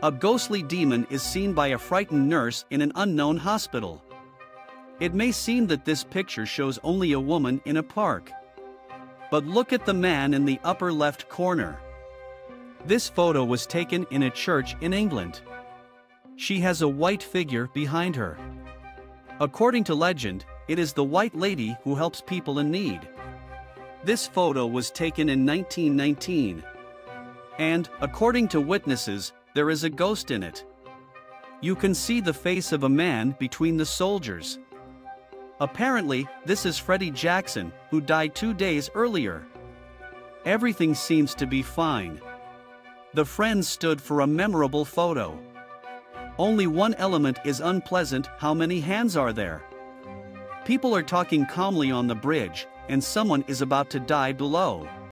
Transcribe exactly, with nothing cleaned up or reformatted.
A ghostly demon is seen by a frightened nurse in an unknown hospital. It may seem that this picture shows only a woman in a park. But look at the man in the upper left corner. This photo was taken in a church in England. She has a white figure behind her. According to legend, it is the white lady who helps people in need. This photo was taken in nineteen nineteen. And, according to witnesses, there is a ghost in it. You can see the face of a man between the soldiers. Apparently, this is Freddie Jackson, who died two days earlier. Everything seems to be fine. The friends stood for a memorable photo. Only one element is unpleasant: how many hands are there? People are talking calmly on the bridge, and someone is about to die below.